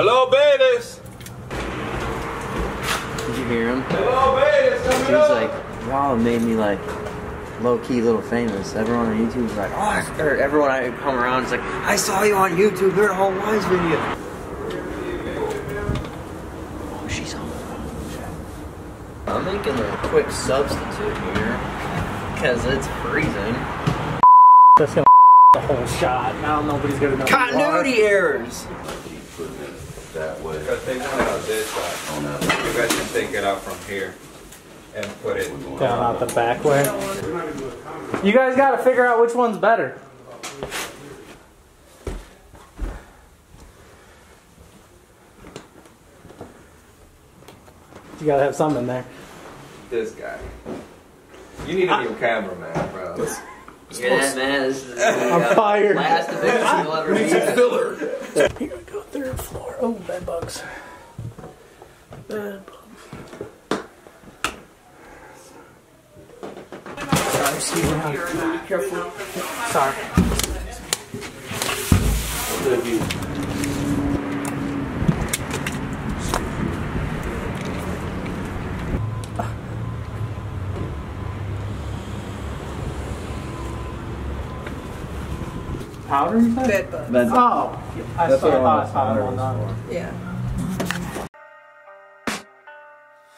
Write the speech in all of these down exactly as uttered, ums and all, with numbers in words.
Hello, babies. Did you hear him? Hello, babies. He was like, wow, it made me like low-key little famous. Everyone on YouTube is like, oh, I heard. Everyone I come around is like, I saw you on YouTube. You're a HoltonWise video. I'm making a quick substitute here, because it's freezing. That's gonna the whole shot. Now nobody's gonna know. Continuity errors! That way. Because they went out this side. You guys can take it out from here and put it down out the back way. You guys gotta figure out which one's better. You gotta have something in there. This guy. You need a new I, cameraman, bro. This, this yeah, post. man. This is I'm fired. Last eviction you'll ever need. It's a filler. Here we go, third floor. Oh, bed bugs. Bed bugs. Sorry, Steven. Be careful. Sorry. What did you do? Powder, you said? Bed bugs. Bed bugs. Oh, I That's saw I powder on that. Yeah.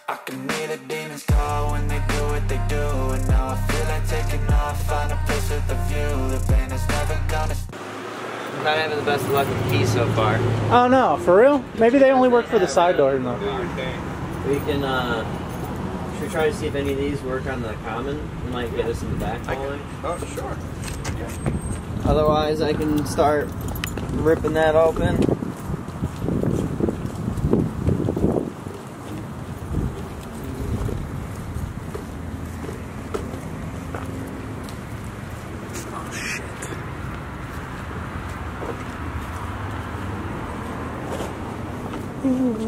I can hear the demons call when they do what they do, and now I feel like taking off, find a place with a view. The pain is never gonna. I'm not having the best luck with keys so far. Oh no, for real? Maybe they only work for the side door, though. We can, uh, should we try to see if any of these work on the common? We might get us in the back hallway. Oh, sure. Yeah. Otherwise, I can start ripping that open. Oh, shit. Ooh.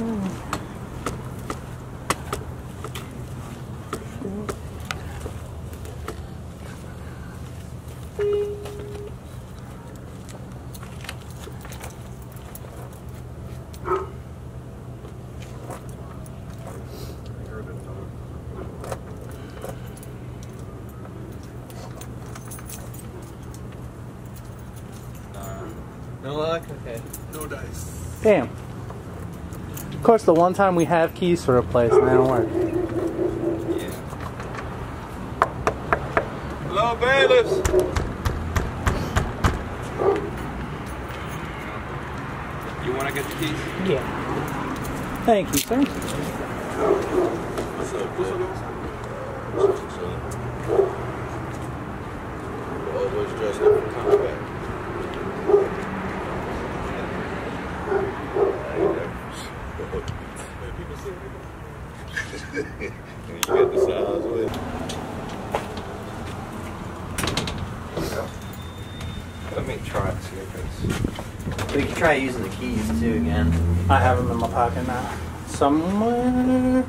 No luck? Okay. No dice. Damn. Of course, the one time we have keys for a place and they don't work. Yeah. Hello, bailiffs! You want to get the keys? Yeah. Thank you, sir. What's up? What's up? What's up? Always dressed up and coming back. Let me try it, see if it's... We can try using the keys too again. I have them in my pocket now. Somewhere.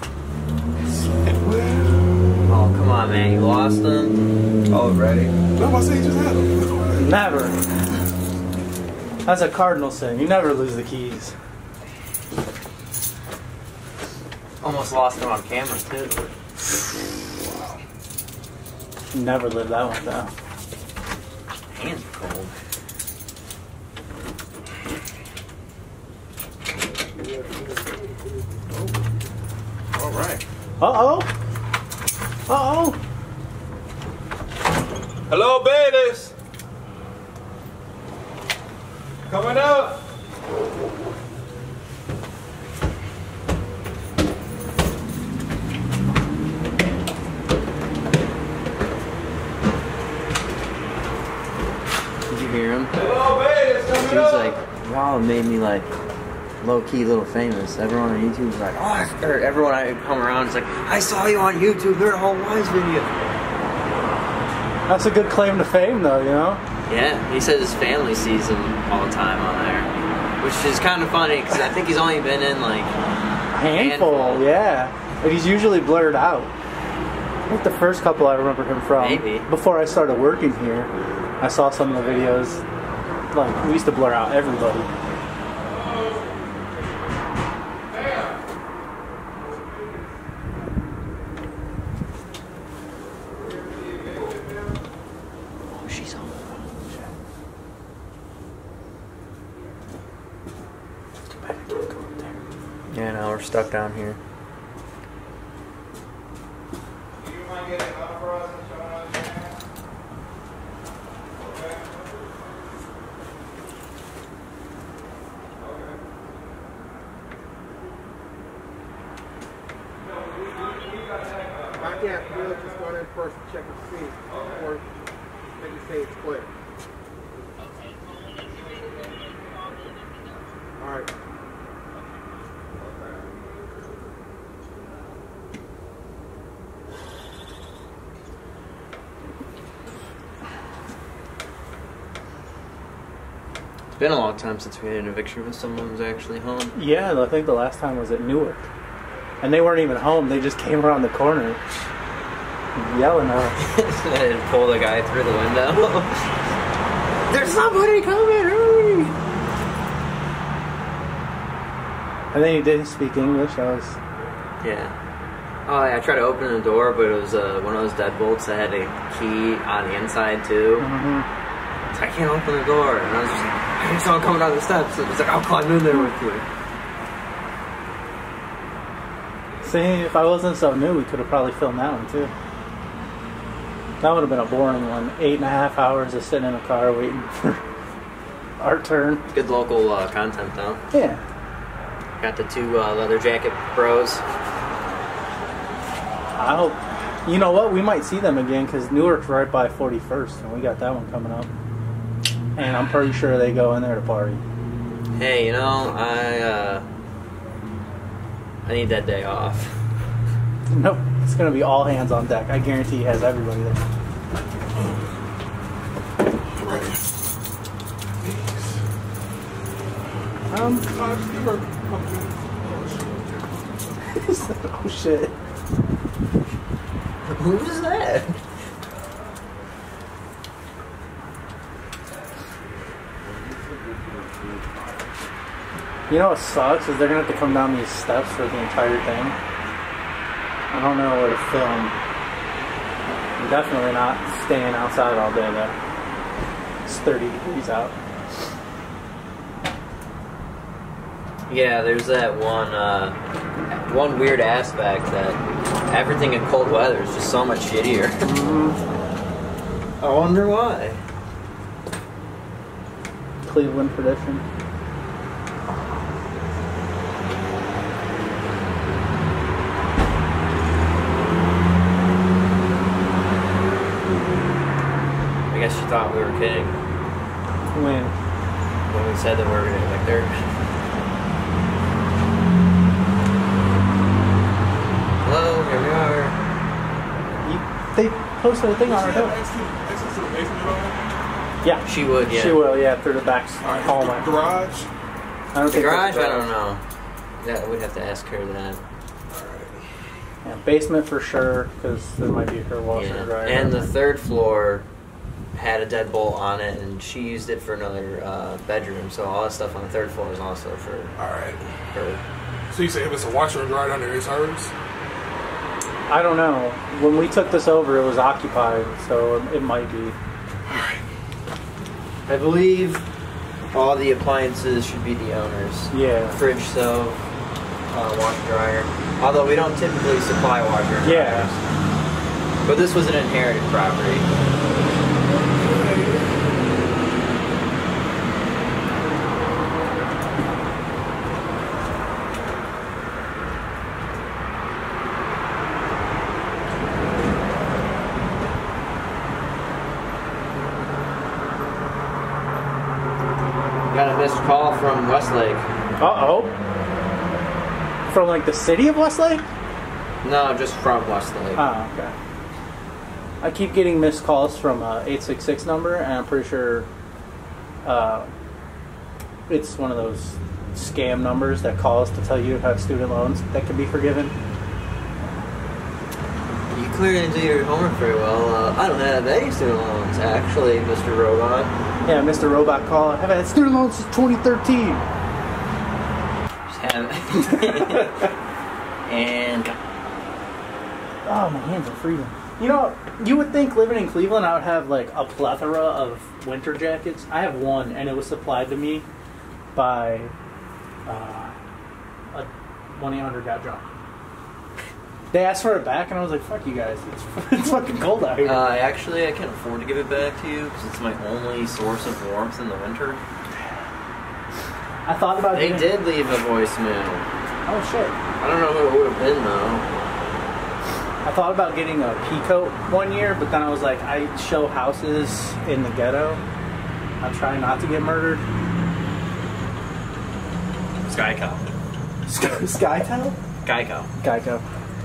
Somewhere. Oh, come on, man. You lost them? Already. No, I say you just had them. Never. That's a cardinal sin. You never lose the keys. Almost lost them on camera, too. Wow. Never lived that one down. Hands are cold. Oh. All right. Uh-oh. Uh-oh. Hello, babies. Coming out. Wow, it made me like low-key little famous. Everyone on YouTube is like, oh, I heard. Everyone I come around is like, I saw you on YouTube. You're a HoltonWise video. That's a good claim to fame, though, you know? Yeah, he says his family sees him all the time on there, which is kind of funny because I think he's only been in like a handful, handful. Yeah, but he's usually blurred out. I think the first couple I remember him from, maybe before I started working here, I saw some of the videos. Like, we used to blur out everybody. Yeah, now we're stuck down here. It's been a long time since we had an eviction when someone was actually home. Yeah, I think the last time was at Newark. And they weren't even home, they just came around the corner yelling at us. And pull the guy through the window. There's somebody coming, hurry! And then he didn't speak English, I was... Yeah. Oh, yeah, I tried to open the door, but it was uh, one of those deadbolts that had a key on the inside, too. Mm-hmm. So I can't open the door, and I was just like, I heard someone coming down the steps, so it was like, I'll climb in there with you. See, if I wasn't so new, we could have probably filmed that one, too. That would have been a boring one. Eight and a half hours of sitting in a car waiting for our turn. It's good local uh, content, though. Yeah. Got the two uh, leather jacket bros. I hope... You know what? We might see them again, because Newark's right by forty-first, and we got that one coming up. And I'm pretty sure they go in there to party. Hey, you know, I uh, I need that day off. Nope, it's gonna be all hands on deck. I guarantee he has everybody there. Um. Oh shit! Who's that? You know what sucks is they're gonna have to come down these steps for the entire thing. I don't know where to film. I'm definitely not staying outside all day though. It's thirty degrees out. Yeah, there's that one uh, one weird aspect that everything in cold weather is just so much shittier. Mm-hmm. I wonder why. Cleveland prediction. Thought we were kidding. When? When we said that we were going to get there. Hello, here we are. You, they posted a thing on her door. Yeah. She would, yeah. She will, yeah, through the back hallway. Right, garage? I don't the think garage? The garage? I don't know. Yeah, we'd have to ask her that. Yeah, basement for sure, because there might be her washer yeah. dryer. And the third floor had a deadbolt on it, and she used it for another uh, bedroom. So all that stuff on the third floor is also for all right. Her. So you say if it's a washer and dryer under his hers? I don't know. When we took this over, it was occupied, so it might be. All right. I believe all the appliances should be the owners. Yeah. Fridge, stove, uh, washer dryer. Although we don't typically supply washer and dryers. Yeah. But this was an inherited property. From Westlake. Uh-oh. From, like, the city of Westlake? No, just from Westlake. Oh, okay. I keep getting missed calls from an eight six six number, and I'm pretty sure uh, it's one of those scam numbers that calls to tell you about student loans that can be forgiven. You clearly do your homework very well. Uh, I don't have any student loans, actually, Mister Robot. Yeah, Mister Robot call. I've had student loans since twenty thirteen. Just have it. And... Oh, my hands are freezing. You know, you would think living in Cleveland I would have, like, a plethora of winter jackets. I have one, and it was supplied to me by uh, a one eight hundred got dropped. They asked for it back, and I was like, fuck you guys. It's, it's fucking cold out here. Uh, actually, I can't afford to give it back to you, because it's my only source of warmth in the winter. I thought about it. They did leave a voicemail. Oh, shit. I don't know who it would have been, though. I thought about getting a pea coat one year, but then I was like, I show houses in the ghetto. I try not to get murdered. Geico. Skyco? Geico. Geico.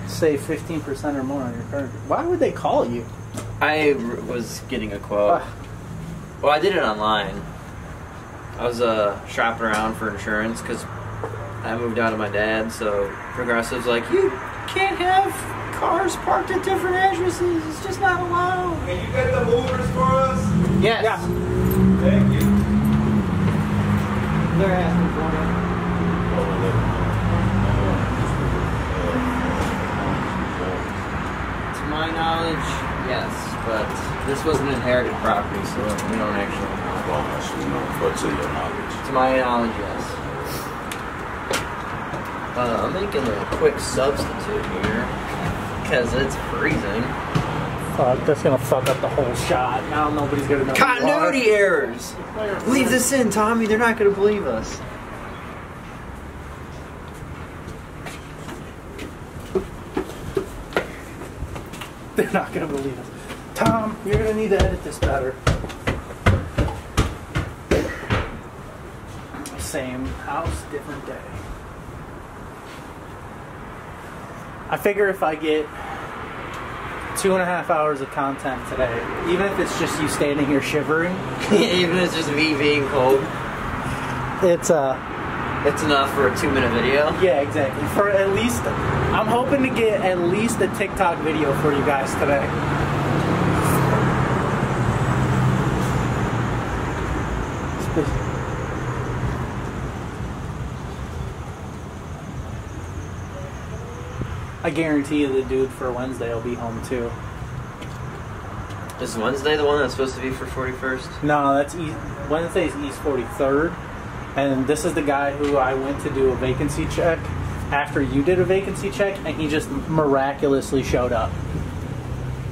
Save fifteen percent or more on your card. Why would they call you? I was getting a quote. Uh, well, I did it online. I was uh, shopping around for insurance because I moved out of my dad, so Progressive's like, you can't have cars parked at different addresses. It's just not allowed. Can you get the movers for us? Yes. Yeah. Thank you. They're asking for it. To my knowledge, yes, but this was an inherited property, so we don't actually know. Well, I should know, but to your knowledge. To my knowledge, yes. Uh, I'm making a quick substitute here, because it's freezing. Fuck, that's gonna fuck up the whole shot. Now nobody's gonna know. Continuity errors! Leave this in, Tommy, they're not gonna believe us. They're not going to believe us. Tom, you're going to need to edit this better. Same house, different day. I figure if I get two and a half hours of content today, even if it's just you standing here shivering. Even if it's just me being cold. It's, uh... It's enough for a two-minute video? Yeah, exactly. For at least... I'm hoping to get at least a TikTok video for you guys today. I guarantee you the dude for Wednesday will be home too. Is Wednesday the one that's supposed to be for forty-first? No, that's East, Wednesday's East forty-third. And this is the guy who I went to do a vacancy check after you did a vacancy check, and he just miraculously showed up.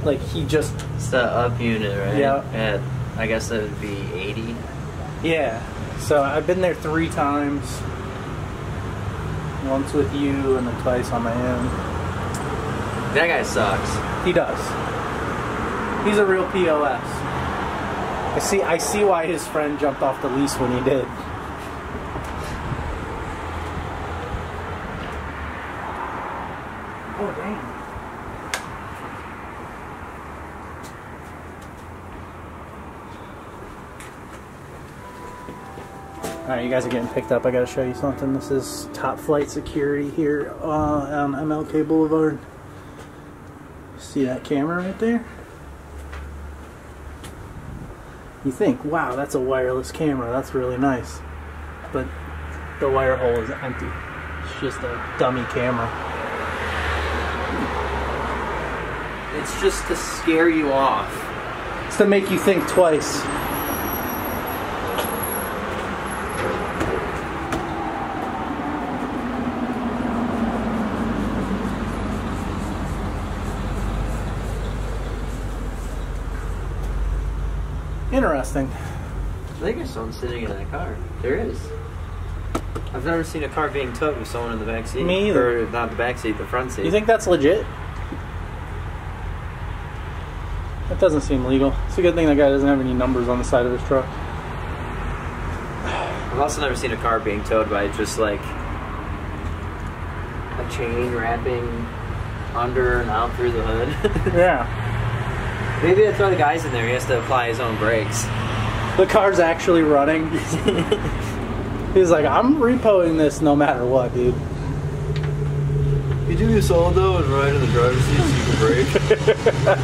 Like, he just... It's the up unit, right? Yeah. At, I guess that would be eighty. Yeah. So I've been there three times. Once with you, and then twice on my own. That guy sucks. He does. He's a real P O S. I see, I see why his friend jumped off the lease when he did. Oh, dang. Alright, you guys are getting picked up. I gotta show you something. This is top flight security here uh, on M L K Boulevard. See that camera right there? You think, wow, that's a wireless camera. That's really nice. But the wire hole is empty. It's just a dummy camera. It's just to scare you off. It's to make you think twice. Interesting. I think there's someone sitting in that car. There is. I've never seen a car being towed with someone in the back seat. Me either. Or not the back seat, the front seat. You think that's legit? That doesn't seem legal. It's a good thing that guy doesn't have any numbers on the side of his truck. I've also never seen a car being towed by just like a chain wrapping under and out through the hood. Yeah. Maybe that's why the guy's in there. He has to apply his own brakes. The car's actually running. He's like, I'm repoing this no matter what, dude. You do this all though and ride in the driver's seat so you can brake.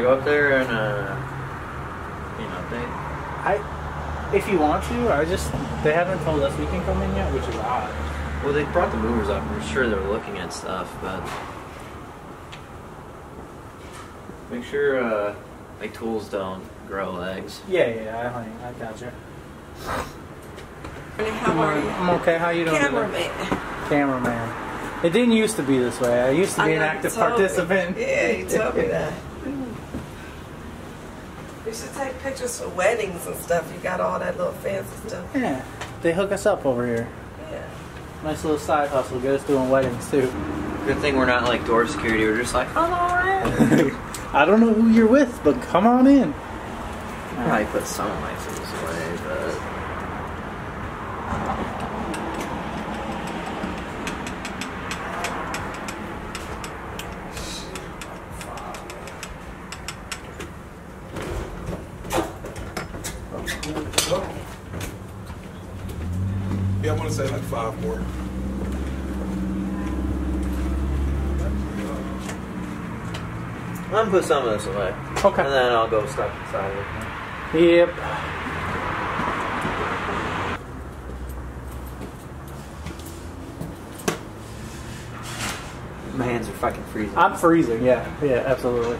Go up there and uh, you know, they. I, if you want to, I just they haven't told us we can come in yet, which is odd. Well, they brought the movers up. I'm sure they're looking at stuff, but make sure uh, like tools don't grow legs. Yeah, yeah, I honey, I gotcha. How are you? I'm okay. How you doing? Cameraman. Cameraman. It didn't used to be this way. I used to be an active participant. Yeah, you told me that. You should take pictures for weddings and stuff. You got all that little fancy stuff. Yeah, they hook us up over here. Yeah. Nice little side hustle. Get us doing weddings too. Good thing we're not like door security. We're just like, come on in. I don't know who you're with, but come on in. I probably put some of my things away, but. Yeah, I want to say like five more. I'm gonna put some of this away. Okay. And then I'll go stuff inside of it. Yep. My hands are fucking freezing. I'm freezing, yeah. Yeah, absolutely.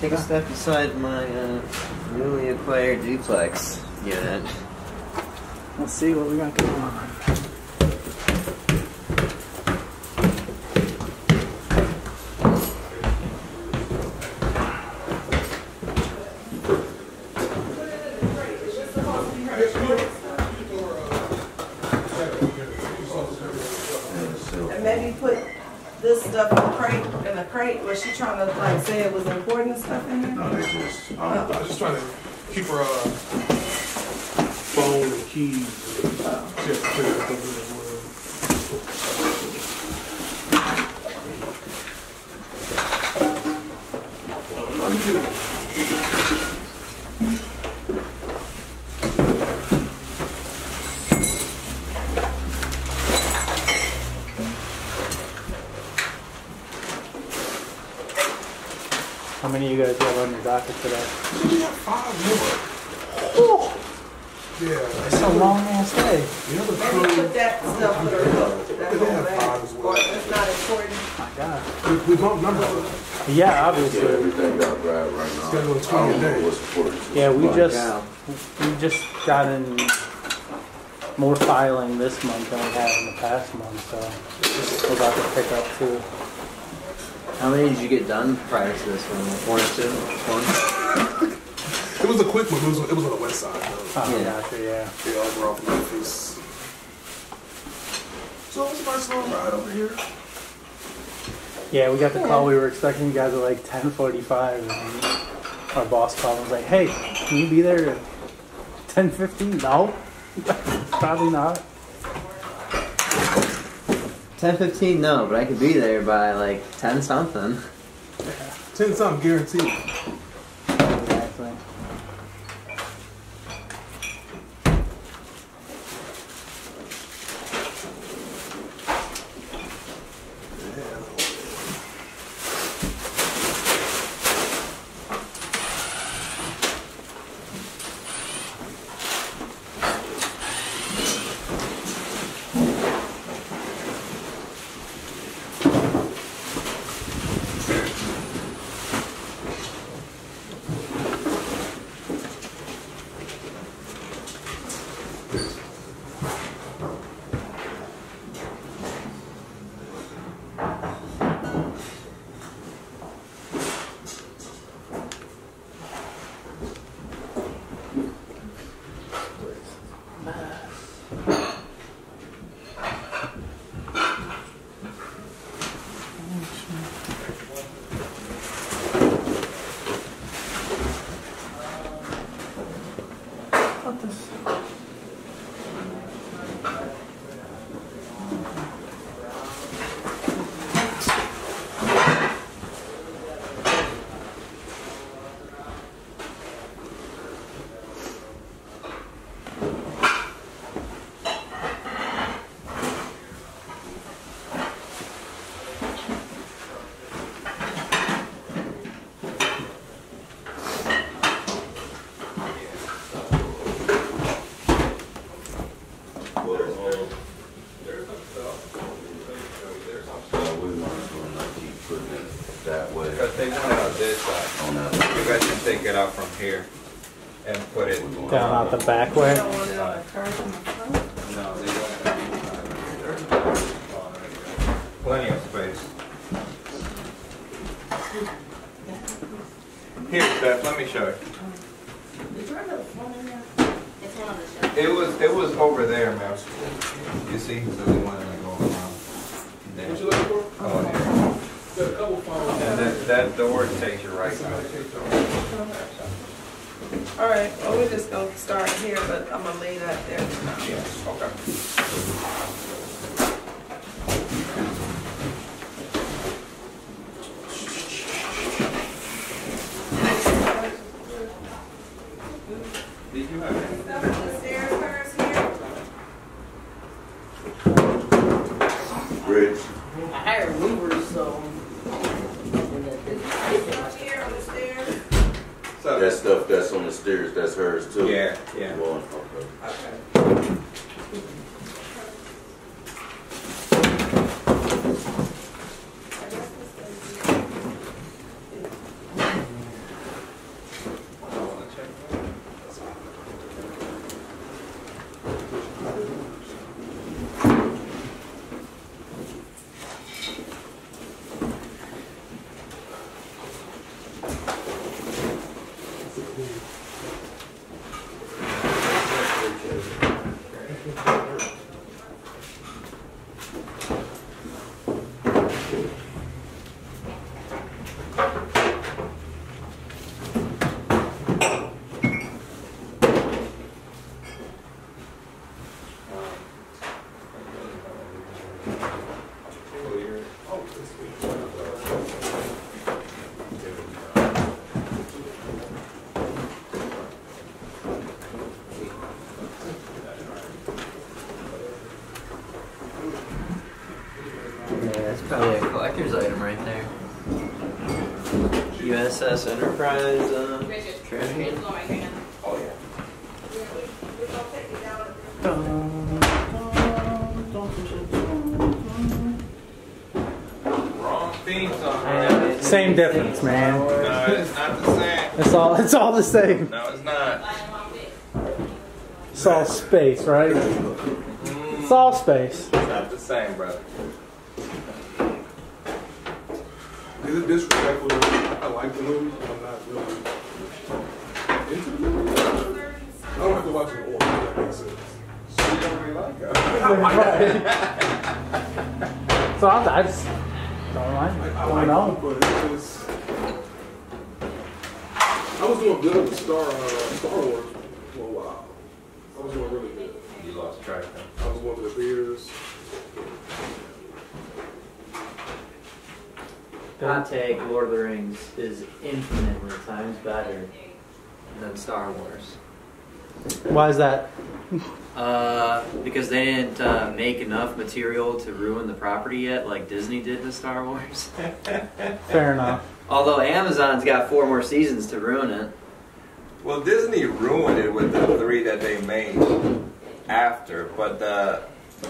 Take a step inside my uh, newly acquired duplex unit. Let's see what we got going on. And maybe put this stuff in a crate. In a crate. Was she trying to like say it was important stuff in here? No, they just. Um, oh. I was just trying to keep her. Uh, Phone and keys. Wow. How many of you guys have on your docket today? We have five more. Oh. Yeah, it's a long ass day. You know the put that stuff with her hook. That whole bag. Or it's not important. My God. We, we bumped numbers. Uh, yeah, obviously. Yeah, everything got bad right now. It's got a little twenty days. Yeah, we just yeah. we just got in more filing this month than we had in the past month, so we're about to pick up too. How many did you get done prior to this one? One or two? One? It was a quick one. It was, it was on the west side. Though. Oh, yeah. Gotcha, yeah. Yeah, over off Memphis. So it was a nice long ride over here. Yeah, we got the call. We were expecting you guys at like ten forty-five. And our boss called and was like, hey, can you be there at ten fifteen? No. Probably not. ten fifteen, no, but I could be there by like ten something. Yeah. ten something, guaranteed. Not the back way? Plenty of space. Here, Beth, let me show you. It was it was over there, man. You see, so they wanted to go around. What you looking for? Oh, yeah. And that, that door takes you right now. All right. Well, we just go start here, but I'm gonna lay that there. Yes. Okay. Did you have any stuff on the stairs first here? Bridge. I hired movers, so. Here on the stairs. So that stuff that's on the stairs, that's hers too. Yeah, yeah. Well, okay. Okay. U S S Enterprise uh, treasure. Oh yeah. Wrong theme song. Right? Same difference, man. No, it's not the same. It's all. It's all the same. No, it's not. It's all space, right? Mm. It's all space. It's not the same, brother. Is it disrespectful? I like the movie, but I'm not really into the movie. I don't have to watch an order, that makes sense. So you don't really like her. Right. So I, I just don't mind. Like, I don't like it, but it's just... I was doing good with Star, uh, Star Wars for a while. I was doing really good. You lost track then. I was going to the theaters. Hot take, Lord of the Rings is infinitely times better than Star Wars. Why is that? Uh, because they didn't uh, make enough material to ruin the property yet, like Disney did to Star Wars. Fair enough. Although Amazon's got four more seasons to ruin it. Well, Disney ruined it with the three that they made after, but the,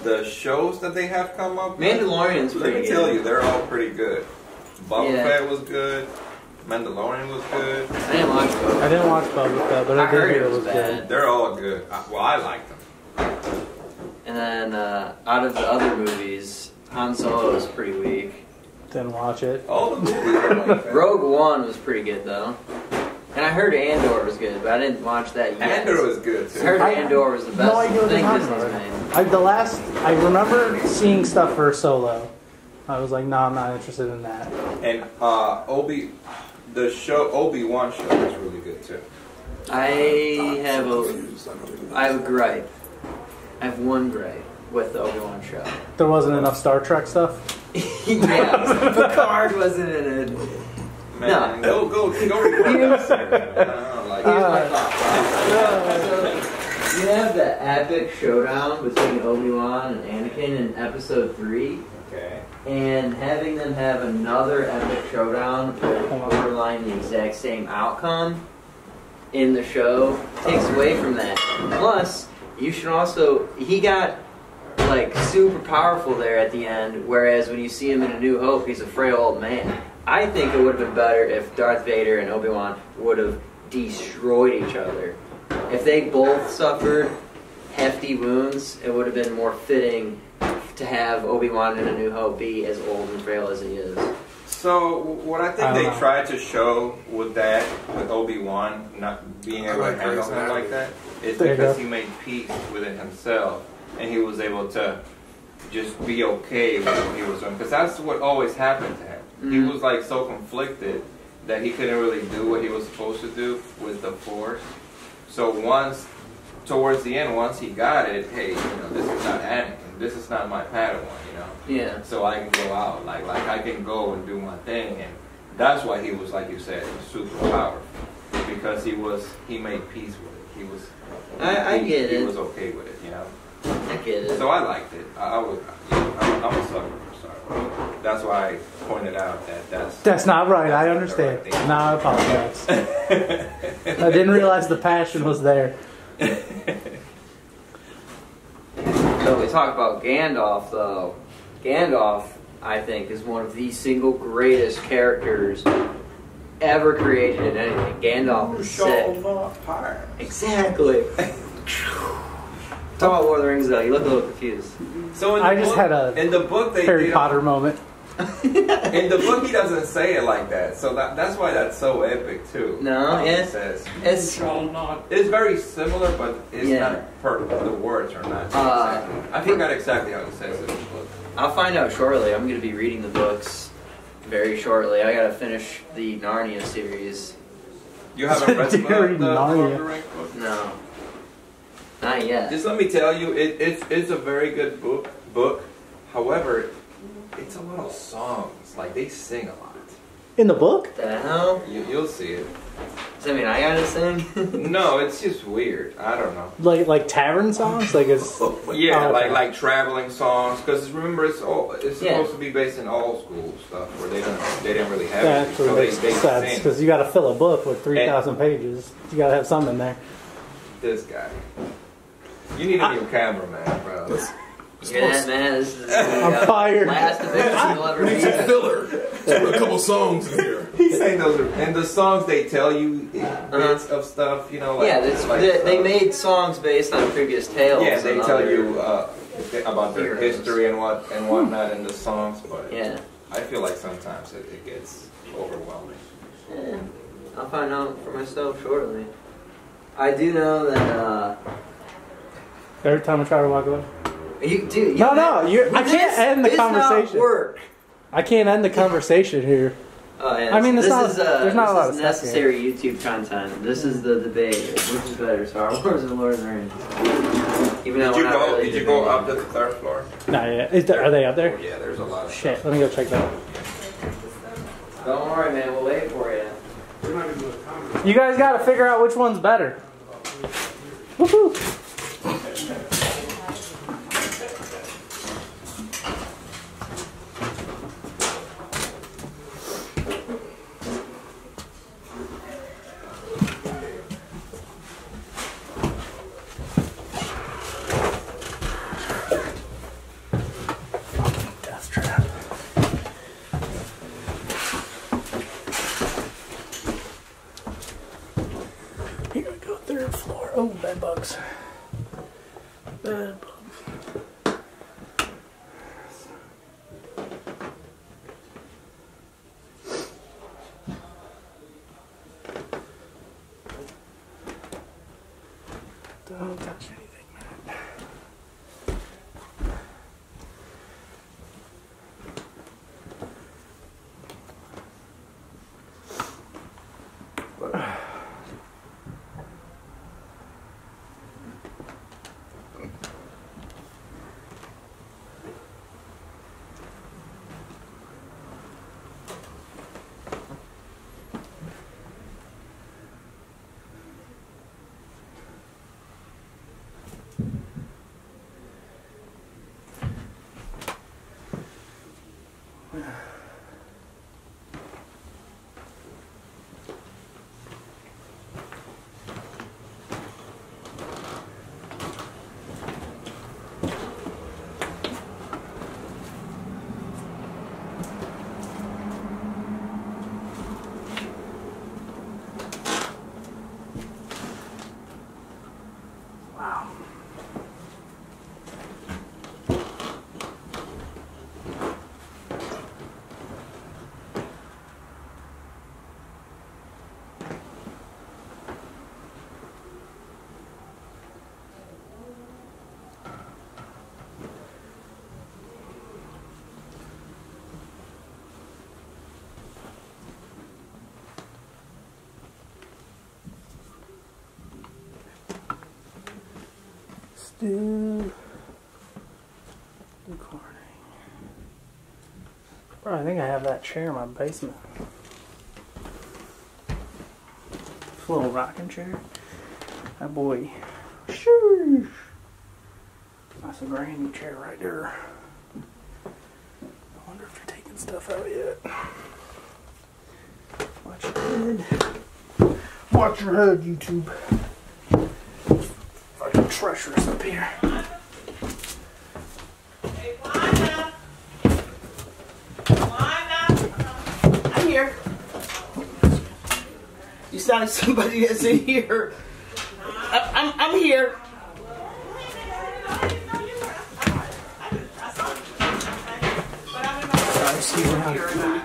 the shows that they have come up with... Mandalorian's pretty good. Let me tell you, they're all pretty good. Boba yeah. Fett was good. Mandalorian was good. I didn't watch Boba. I didn't watch Boba Fett, but I, I heard did it was, was bad. Good. They're all good. I, well, I liked them. And then uh, out of the other movies, Han Solo was pretty weak. Didn't watch it. All the movies were like that. Rogue One was pretty good though. And I heard Andor was good, but I didn't watch that yet. Andor was good too. I heard I, Andor was the best no idea thing Disney's made. I, the last, I remember seeing stuff for Solo. I was like, no, nah, I'm not interested in that. And uh, Obi, the show Obi-Wan show is really good too. I uh, have a, I have a gripe. I have one gripe with the Obi-Wan show. There wasn't enough Star Trek stuff. Yeah, Picard wasn't in it. Man, no, go go go record that. I don't like it. Uh, so, you have the epic showdown between Obi-Wan and Anakin in Episode Three. Okay. And having them have another epic showdown overlying the exact same outcome in the show takes away from that. Plus, you should also... He got, like, super powerful there at the end, whereas when you see him in A New Hope, he's a frail old man. I think it would have been better if Darth Vader and Obi-Wan would have destroyed each other If they both suffered hefty wounds, it would have been more fitting to have Obi-Wan in A New Hope be as old and frail as he is. So what I think I they know. tried to show with that, with Obi-Wan not being able like to handle him like that, is because he made peace within himself and he was able to just be okay with what he was doing. Because that's what always happened to him. Mm-hmm. He was like so conflicted that he couldn't really do what he was supposed to do with the Force. So once, towards the end, once he got it, hey, you know, this is not Anakin. This is not my Padawan, you know? Yeah. So I can go out, like, like I can go and do my thing. And that's why he was, like you said, super powerful. Because he was, he made peace with it. He was, he, I, I get he, it. He was okay with it, you know? I get it. So I liked it. I, I was, you know, I'm, I'm a sucker for Star Wars. That's why I pointed out that that's... That's not right. That's I understand. Right no, I apologize. I didn't realize the passion was there. So we talk about Gandalf, though. Gandalf, I think, is one of the single greatest characters ever created in anything. Gandalf is sick. Exactly. Talk about Lord of the Rings, though. You look a little confused. So in the I just book, had a in the book they, Harry they Potter moment. In the book, he doesn't say it like that, so that, that's why that's so epic too. No, yes, it it's it's very similar, but it's yeah. not perfect. The words are not. Uh, exactly. I forgot exactly how he says it in the book. I'll find out shortly. I'm going to be reading the books very shortly. I got to finish the Narnia series. You haven't read the Narnia book? No, not yet. Just let me tell you, it, it's it's a very good book. Book, however. It's a lot of songs. Like, they sing a lot. In the book? The hell? You, you'll see it. Does that mean I gotta sing? No, it's just weird. I don't know. Like like tavern songs? Like it's... yeah, oh, like, okay. like traveling songs. Because remember, it's all, it's yeah. supposed to be based in old school stuff where they don't they didn't really have that it. So they, they sing. Because you gotta fill a book with three thousand pages. You gotta have something in there. This guy. You need a new I, cameraman, bro. This, Yeah, man, this is I'm uh, fired. Last ever we need some filler. Let's put a couple songs in here. He's saying those are, and the songs they tell you bits uh, of stuff, you know. Like, yeah, this, like they, they made songs based on previous tales. Yeah, they tell their, you uh, about their heroes. history and what and whatnot in the songs, but yeah, I feel like sometimes it, it gets overwhelming. Yeah, I'll find out for myself shortly. I do know that uh, every time I try to walk away. You, dude, you no, no, you're, I can't end the conversation. Work. I can't end the conversation here. Oh, yeah, I mean, this not, is, uh, there's not this a lot is of necessary YouTube content. This is the debate. Which is better, Star Wars or Lord of the Rings? Even did you go, really did you go up to the third floor? Not yet. Is there, are they up there? Oh, yeah, there's a lot of shit. Stuff. Let me go check that out. Don't worry, man. We'll wait for you. You guys got to figure out which one's better. Woohoo! still recording. Bro, I think I have that chair in my basement. This little rocking chair. That boy. Sheesh. That's a granny chair right there. I wonder if they're taking stuff out yet. Watch your head. Watch your head, YouTube. Fucking treacherous up here. Hey, Wanda. Wanda. I'm here. You sound like somebody that's in here. I, I'm, I'm here.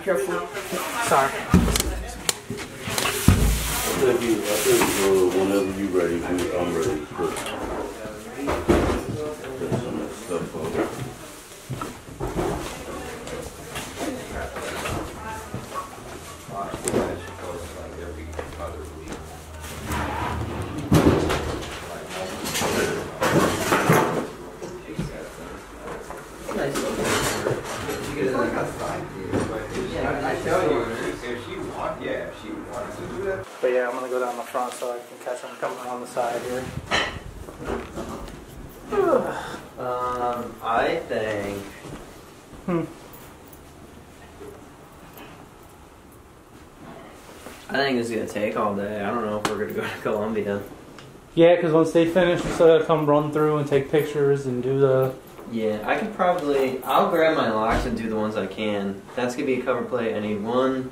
Careful. Sorry. Thank you. I think uh, whenever you're ready, I'm ready to put some of that stuff on. Nice. You get it. I tell you, if she wants, yeah, if she wants to do that. But yeah, I'm gonna go down the front so I can catch them coming on the side here. um, I think. Hmm. I think this is gonna take all day. I don't know if we're gonna go to Columbia. Yeah, because once they finish, we still gotta come run through and take pictures and do the. Yeah, I could probably, I'll grab my locks and do the ones I can. That's going to be a cover plate. I need one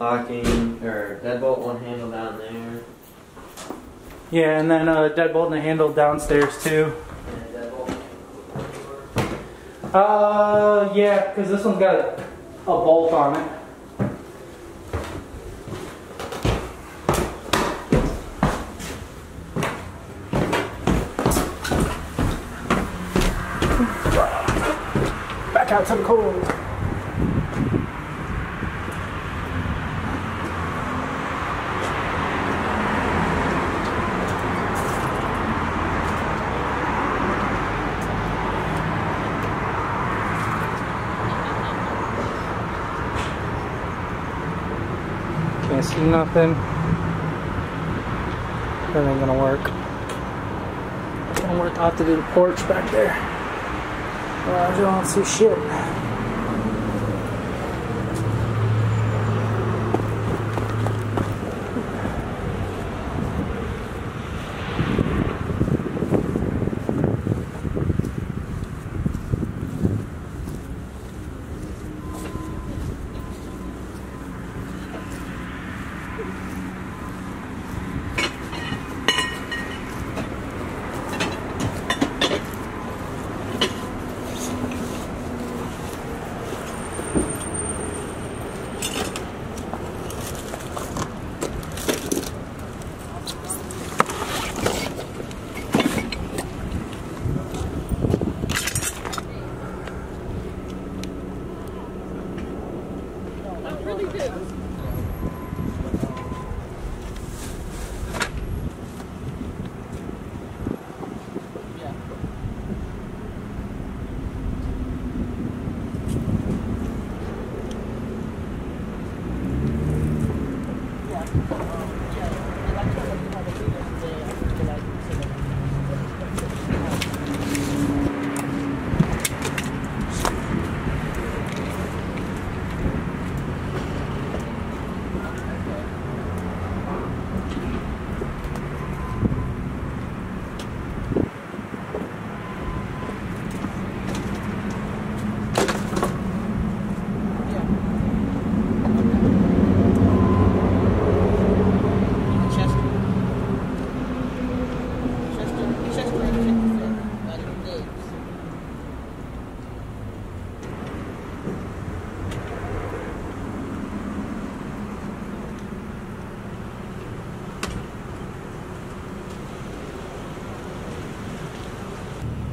locking, or deadbolt, one handle down there. Yeah, and then a deadbolt and a handle downstairs too. And a deadbolt. Uh, yeah, because this one's got a, a bolt on it. Out to the cold. Can't see nothing. That ain't gonna work. It's gonna work out to the porch back there. Well, I don't see shit.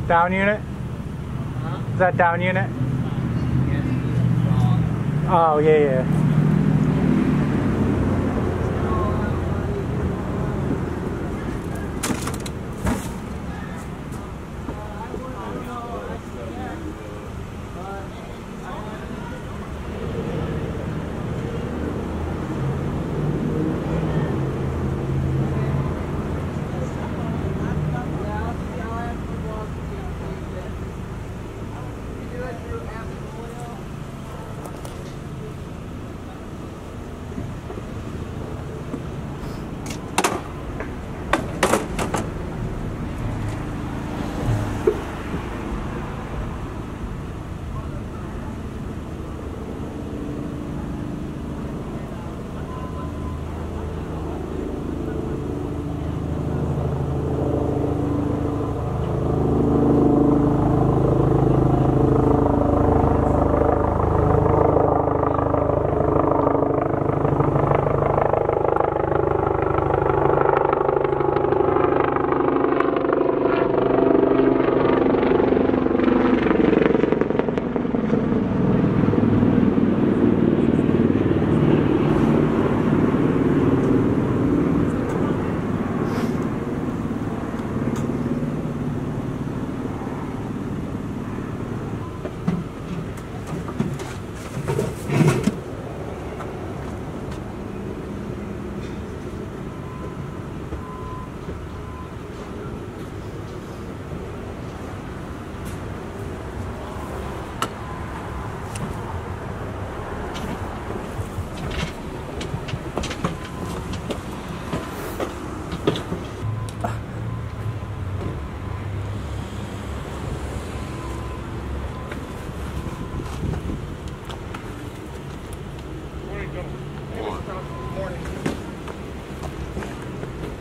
Down unit? Huh? Is that down unit? Oh, yeah, yeah.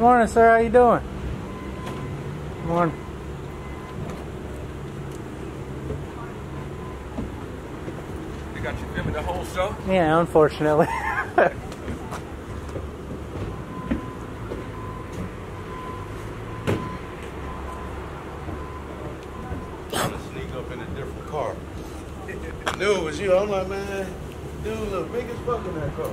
Morning, sir. How you doing? Morning. They got you filming the whole show? Yeah, unfortunately. Dude, it was you. I'm like, man, dude look big as fuck in that car.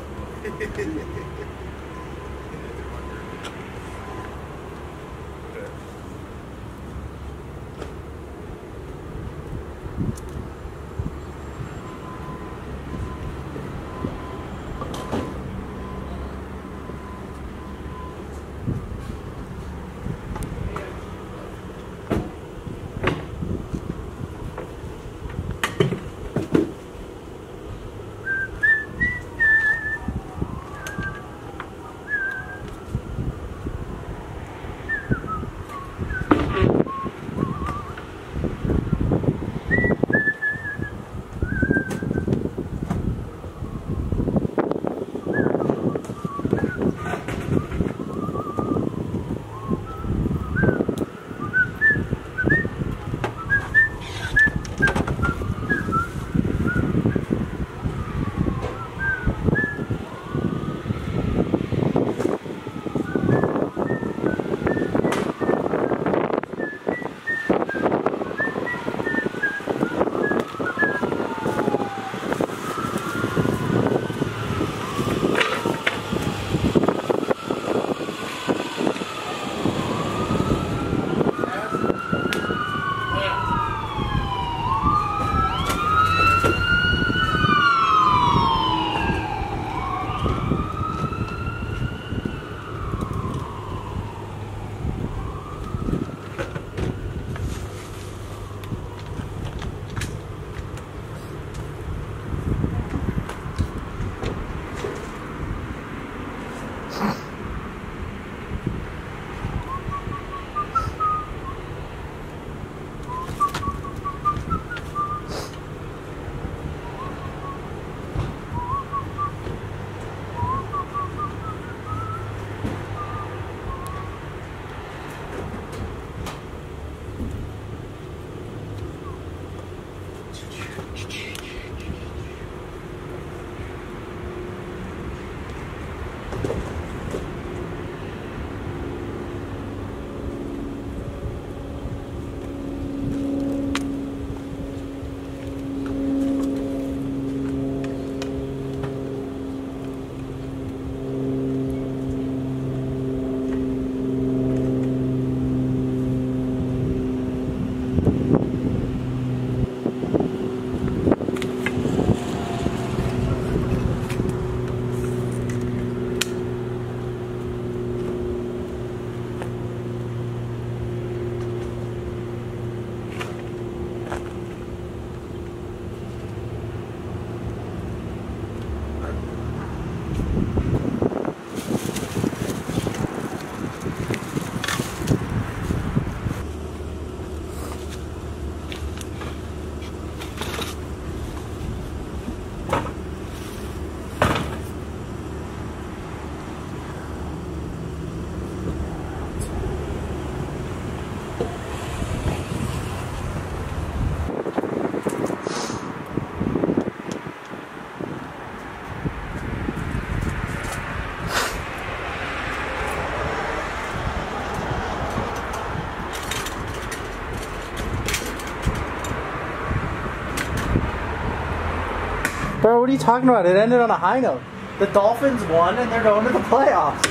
Bro, what are you talking about? It ended on a high note. The Dolphins won and they're going to the playoffs.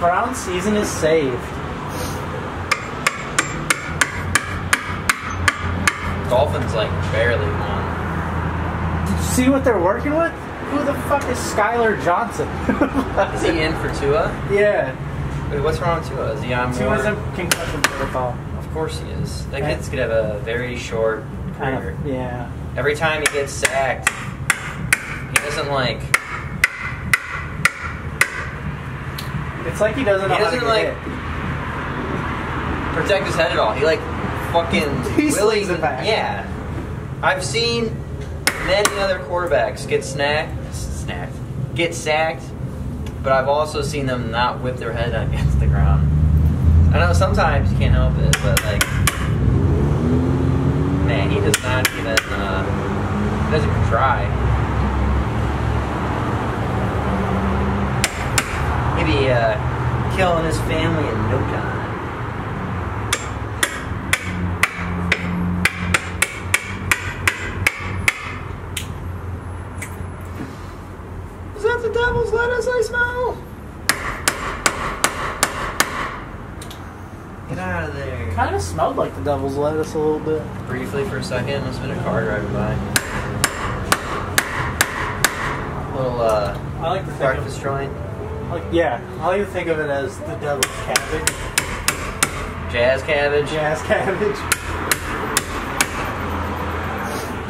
Brown season is saved. Dolphins like barely won. Did you see what they're working with? Who the fuck is Skylar Johnson? Is he in for Tua? Yeah. Wait, what's wrong with Tua? Is he on more? Tua's a concussion protocol. Of course he is. That kid's gonna have a very short career. Kind of, yeah. Every time he gets sacked, he doesn't like. It's like he doesn't. He doesn't like protect his head at all. He like fucking. He slings it back. Yeah, I've seen many other quarterbacks get snacked, snacked, get sacked, but I've also seen them not whip their head against the ground. I know sometimes you can't help it, but like, man, he does not even, uh, doesn't even try. He'd be uh, killing his family in no time. Devil's lettuce I smell. Get out of there. It kind of smelled like the devil's lettuce a little bit. Briefly for a second, must have been a car driving by. A little uh, I like to breakfast think of, joint. Like, yeah, I like to think of it as the devil's cabbage. Jazz cabbage. Jazz cabbage.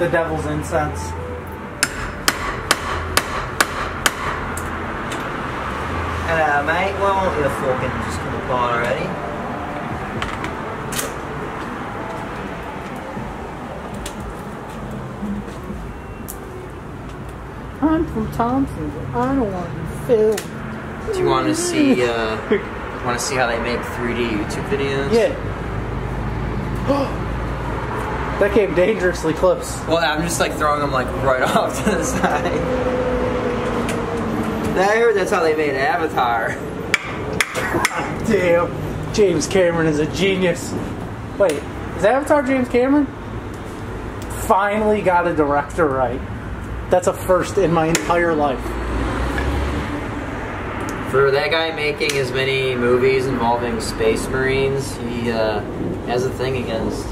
The devil's incense. Uh, mate, why won't your fork and just come apart already? I'm from Thompson, but I don't want to be filled. Do you want to see, uh, want to see how they make three D YouTube videos? Yeah. That came dangerously close. Well, I'm just like throwing them like right off to the side. I heard that's how they made Avatar. Damn, James Cameron is a genius. Wait, is Avatar James Cameron? Finally got a director right. That's a first in my entire life. For that guy making as many movies involving space marines, he uh, has a thing against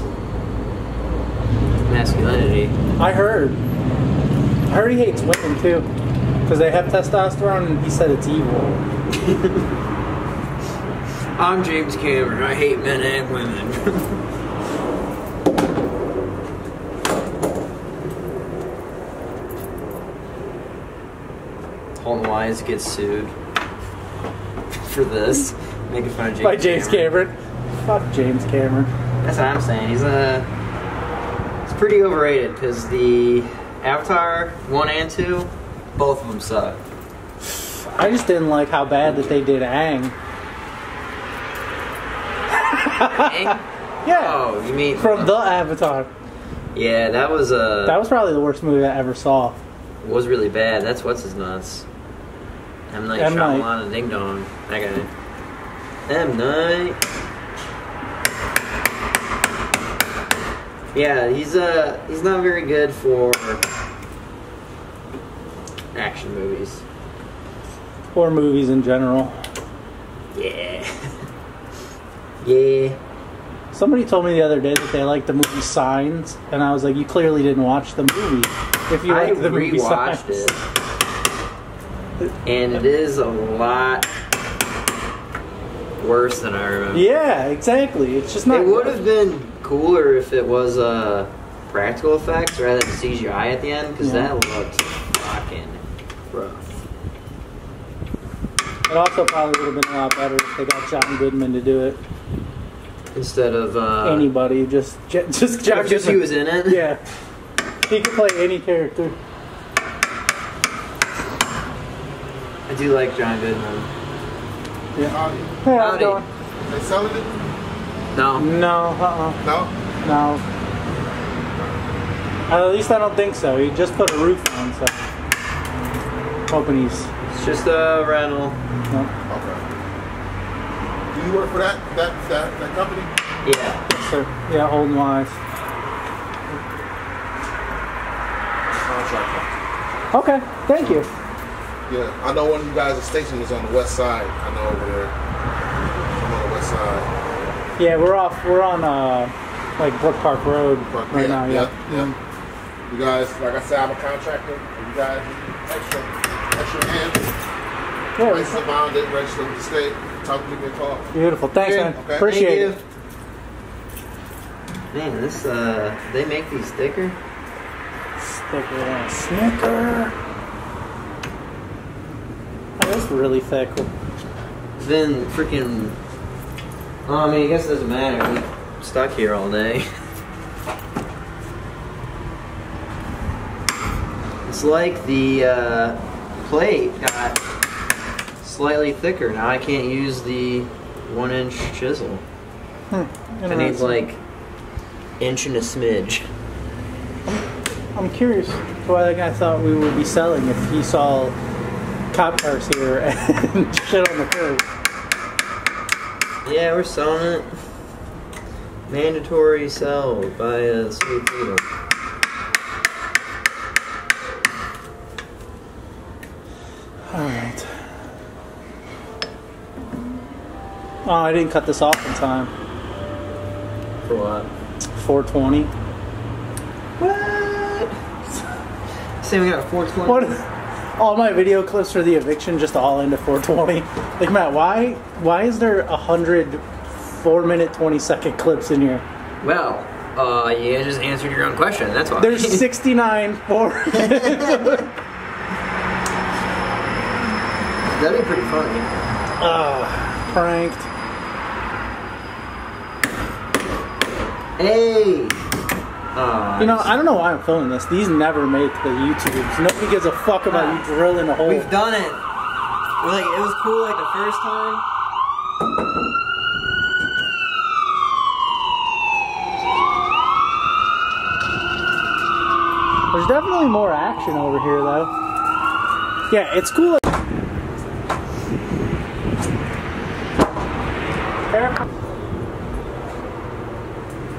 masculinity. I heard. I heard he hates women too. Because they have testosterone, and he said it's evil. I'm James Cameron. I hate men and women. HoltonWise gets sued for this, making fun of James. By James Cameron. Cameron. Fuck James Cameron. That's what I'm saying. He's a. Uh, it's pretty overrated because the Avatar one and two. Both of them suck. I just didn't like how bad that they did Aang. Aang? Yeah. Oh, you mean from uh, the Avatar? Yeah, that was a. Uh, that was probably the worst movie I ever saw. It was really bad. That's what's his nuts. M. Night Shyamalan and Ding Dong. I got it. M. Night. Yeah, he's uh he's not very good for action movies. Or movies in general. Yeah. Yeah. Somebody told me the other day that they liked the movie Signs, and I was like, you clearly didn't watch the movie. If you liked I the movie Signs. I rewatched it. And it is a lot worse than I remember. Yeah, exactly. It's just not. It would have been cooler if it was uh, practical effects rather than C G I at the end, because yeah. That looked fucking rough. It also probably would have been a lot better if they got John Goodman to do it instead of uh, anybody. Just, just, just John. Just he was in it. Yeah, he could play any character. I do like John Goodman. Yeah. Howdy. Hey, how's it going? They selling it? No. No. Uh. Uh No. No. At least I don't think so. He just put a roof on, so. Hoping he's. It's just a rental. No. Okay. Do you work for that that that, that company? Yeah. Yes, sir. Yeah, HoltonWise. Okay. Thank you. Yeah, I know one of you guys' station was on the west side. I know over there. I'm on the west side. Yeah, we're off. We're on uh, like Brook Park Road Park, right yeah, now. Yeah. Yeah. yeah. You guys, like I said, I'm a contractor. You guys, extra, extra hands. Yeah. Register, bound it, register with the state. Talk to me, call. Beautiful. Thanks, yeah. man. Okay. Appreciate it. Man, this, uh, they make these thicker? Sticker on Snicker. That is really thick. Then, freaking. Oh, I mean, I guess it doesn't matter. We're stuck here all day. It's like the uh, plate got slightly thicker. Now I can't use the one inch chisel. Hmm, I need like inch and a smidge. I'm curious why that guy thought we would be selling if he saw cop cars here and shit on the curb. Yeah, we're selling it. Mandatory sell by a sweet needle. Alright. Oh, I didn't cut this off in time. For what? four twenty. What? Say we got four twenty. What? All my video clips for the eviction just all into four twenty. Like, Matt, why why is there a hundred four minute twenty second clips in here? Well, uh, you just answered your own question. That's why. There's sixty-nine four minutes. That'd be pretty funny. Ah, uh, pranked. Hey! Uh, you know, I don't know why I'm filming this. These never make the YouTubes. Nobody gives a fuck about uh, you drilling a hole. We've done it. We're like, it was cool like the first time. There's definitely more action over here, though. Yeah, it's cool.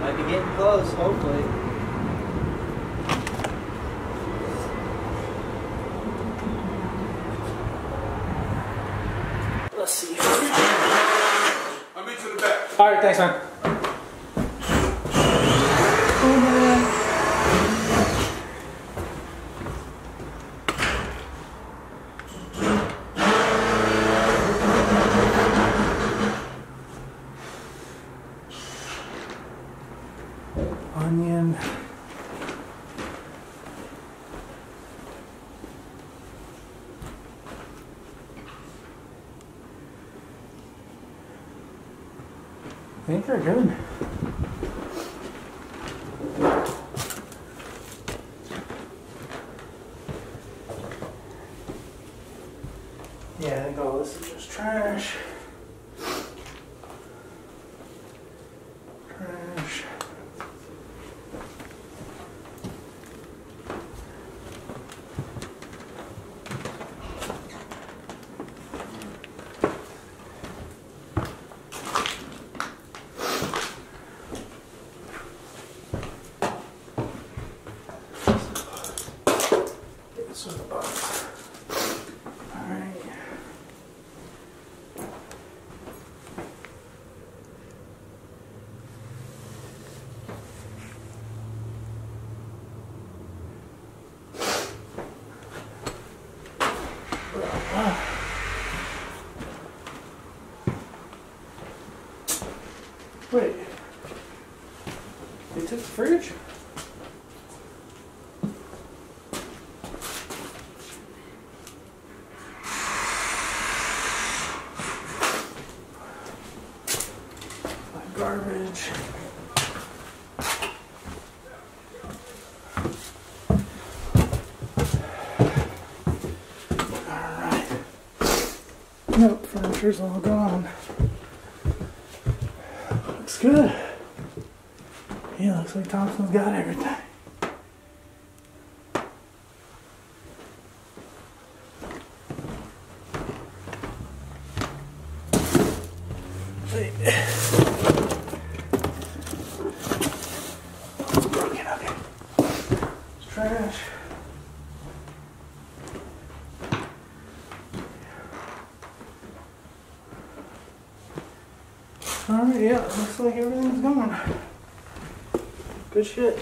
Might be getting close, hopefully. Let's see. I'll meet you in the back. All right, thanks, man. I think they're good. Yeah, I think all this is just trash. Trash. Wait, they took the fridge? Garbage. All right. Nope, furniture's all gone. Good. He looks like Thompson's got everything. It's broken, okay. It's trash. Alright, yeah, looks like everything's gone. Good shit.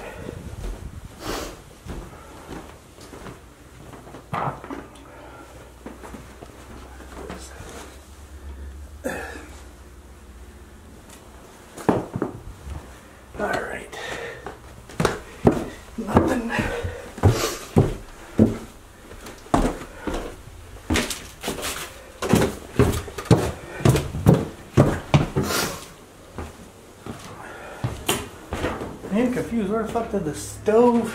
Alright. Nothing. Confused. Where the fuck did the stove?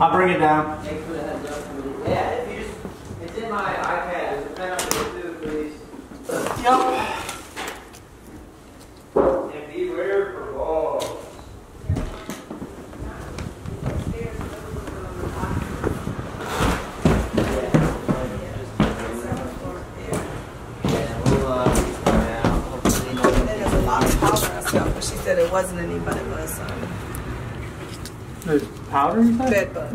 I'll bring it down. Thanks for the heads up. Yeah, if you just, it's in my iPad. Just depend on what you do, please. Yep. And beware for balls. Yeah, we'll uh, use one now. Hopefully, no one. There's a lot of powder and stuff, but she said it wasn't any but it was. There's powder and stuff? Bed bugs.